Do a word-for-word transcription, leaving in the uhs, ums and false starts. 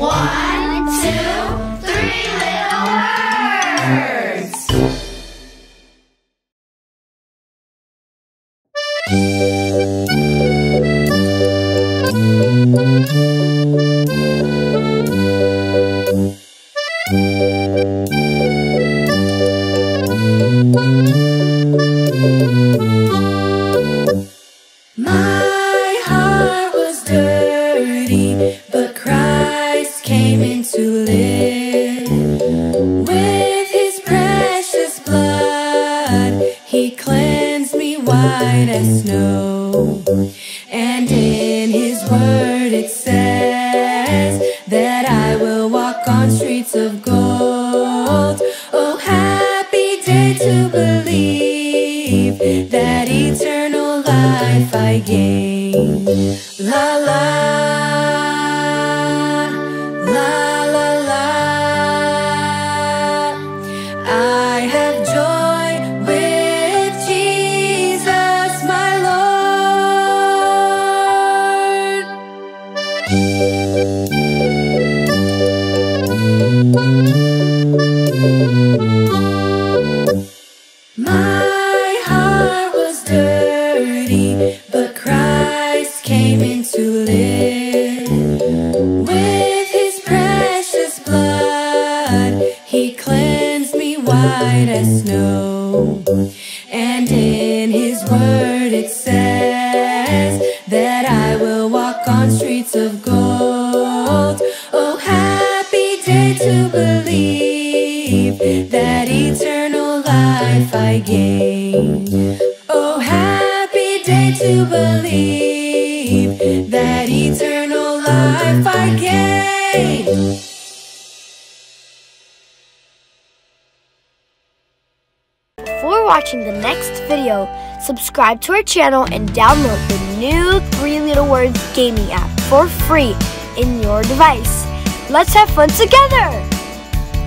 One, two, three little words. My heart was dirty, but Christ came into it. With his precious blood, he cleansed me white as snow. And in his word it says that I will walk on streets of gold. Oh, happy day to believe that eternal life I gain. La la. My heart was dirty, but Christ came into it. With his precious blood, he cleansed me white as snow. And in his word it says that I will walk on streets of gold. Oh, happy day to believe that eternal life I gain. Oh, happy day to believe that eternal life I gain. Before watching the next video, subscribe to our channel and download the new three Little Words gaming app for free in your device. Let's have fun together!